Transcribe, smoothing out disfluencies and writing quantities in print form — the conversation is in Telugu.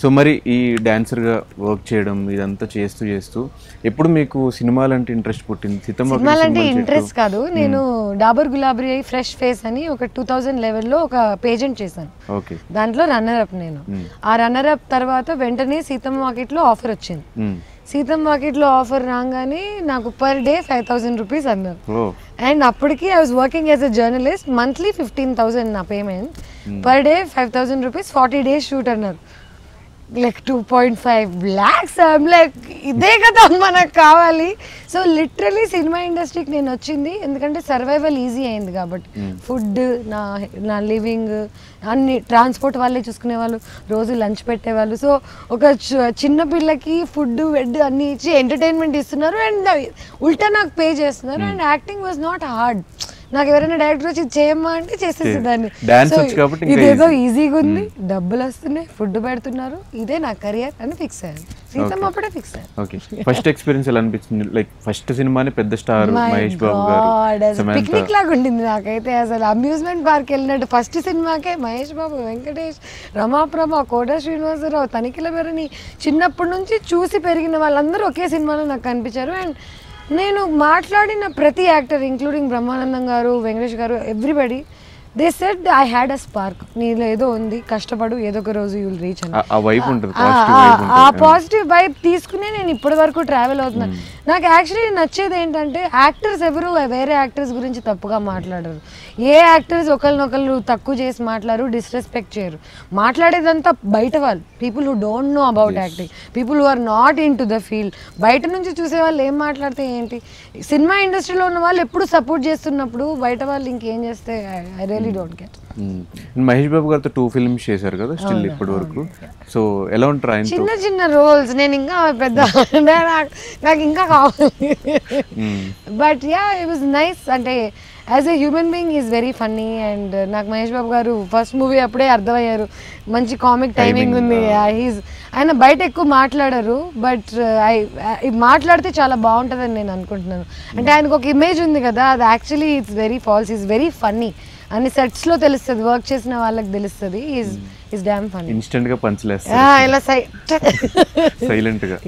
సో మరి ఈ డాన్సర్ గా వర్క్ చేయడం ఇదంతా చేస్తూ ఎప్పుడు మీకు సినిమాలంటే ఇంట్రెస్ట్ పుట్టింది? సినిమాలంటే ఇంట్రెస్ట్ కాదు, నేను డాబర్ గులాబరీ అయి ఫ్రెష్ ఫేస్ అని ఒక 2011 లో ఒక పేజెంట్ చేశాను, దాంట్లో రన్నర్ అప్ నేను. ఆ రన్నర్ అప్ తర్వాత వెంటనే సీతమ్మ మార్కెట్ లో ఆఫర్ వచ్చింది. సీతమ్మ మార్కెట్ లో ఆఫర్ రాగానే నాకు పర్ డే 5,000 రూపీస్ అన్నారు. అండ్ అప్పటికి I was working as a journalist, monthly 15,000 నా payment, per day 5,000 rupees, 40 days shoot అన్నారు. Like 2.5 lakhs. ఐమ్ లైక్ ఇదే కదా మనకు కావాలి. సో లిటరలీ సినిమా ఇండస్ట్రీకి నేను వచ్చింది ఎందుకంటే సర్వైవల్ ఈజీ అయింది కాబట్టి. ఫుడ్, నా లివింగ్, అన్ని ట్రాన్స్పోర్ట్ వాళ్ళే చూసుకునేవాళ్ళు, రోజు లంచ్ పెట్టేవాళ్ళు. సో ఒక చిన్న పిల్లకి ఫుడ్ వెడ్ అన్నీ ఇచ్చి ఎంటర్టైన్మెంట్ ఇస్తున్నారు అండ్ ఉల్టా నాకు పే చేస్తున్నారు. And acting was not hard. నాకు ఎవరైనా డైరెక్టర్ వచ్చి చేయమ్మా అంటే చేసేసేదాన్ని. ఇదేదో ఈజీగా ఉంది, డబ్బులు వస్తున్నాయి, ఫుడ్ పెడుతున్నారు, ఇదే నా కెరియర్ అని ఫిక్స్ అయ్యాను. సీతమ్మ అప్పుడే ఫిక్స్ అయ్యాను. ఫస్ట్ ఎక్స్పీరియన్స్ ఎలా అనిపిస్తుంది? లైక్ ఫస్ట్ సినిమానే పెద్ద స్టార్ మహేష్ బాబు గారు, పిక్నిక్ లాగా ఉండింది నాకైతే. అసలు అమ్యూజ్మెంట్ పార్క్ వెళ్ళినట్టు ఫస్ట్ సినిమాకే మహేష్ బాబు, వెంకటేష్, రమాప్రభ, కోట శ్రీనివాసరావు, తనిఖీల బేరని, చిన్నప్పటి నుంచి చూసి పెరిగిన వాళ్ళందరూ ఒకే సినిమాలో నాకు కనిపించారు. అండ్ నేను మాట్లాడిన ప్రతి యాక్టర్ ఇంక్లూడింగ్ బ్రహ్మానందం గారు, వెంకటేష్ గారు, everybody they said I had a spark, నీలో ఏదో ఉంది, కష్టపడు, ఏదో ఒక రోజు యూల్ రీచ్ అని. ఆ పాజిటివ్ వైబ్ తీసుకునే నేను ఇప్పటి వరకు ట్రావెల్ అవుతున్నాను. నాకు యాక్చువల్లీ నచ్చేది ఏంటంటే యాక్టర్స్ ఎవరు వేరే యాక్టర్స్ గురించి తప్పుగా మాట్లాడరు, ఏ యాక్టర్స్ ఒకరినొకరు తక్కువ చేసి మాట్లాడరు, డిస్రెస్పెక్ట్ చేయరు. మాట్లాడేదంతా బయట వాళ్ళు, people who don't know about acting, people who are not in to the field. బయట నుంచి చూసే వాళ్ళు ఏం మాట్లాడితే ఏంటి, సినిమా ఇండస్ట్రీలో ఉన్న వాళ్ళు ఎప్పుడు సపోర్ట్ చేస్తున్నప్పుడు బయట వాళ్ళు ఇంకేం చేస్తే ఐ రియల్ మహేష్ బాబు గారితో 2 films చేశారు కదా స్టిల్ ఇప్పటి వరకు. సో ఎలా ఉంటారు చిన్న చిన్న రోల్స్? నేను ఇంకా పెద్ద నాకు ఇంకా కావాలి. But yeah it was nice. అంటే as a human being is very funny. And నాకు మహేష్ బాబు గారు ఫస్ట్ మూవీ అప్పుడే అర్థమయ్యారు, మంచి కామిక్ టైమింగ్ ఉంది. ఆయన బయట ఎక్కువ మాట్లాడరు, బట్ మాట్లాడితే చాలా బాగుంటుందని నేను అనుకుంటున్నాను. అంటే ఆయనకు ఒక ఇమేజ్ ఉంది కదా, అది actually it's very false. Is very funny అని సెట్స్లో తెలుస్తుంది, వర్క్ చేసిన వాళ్ళకి తెలుస్తుంది. Is damn funny. ఇన్స్టెంట్‌గా పంచ్ లేస్తారు ఇలా సైలెంట్‌గా.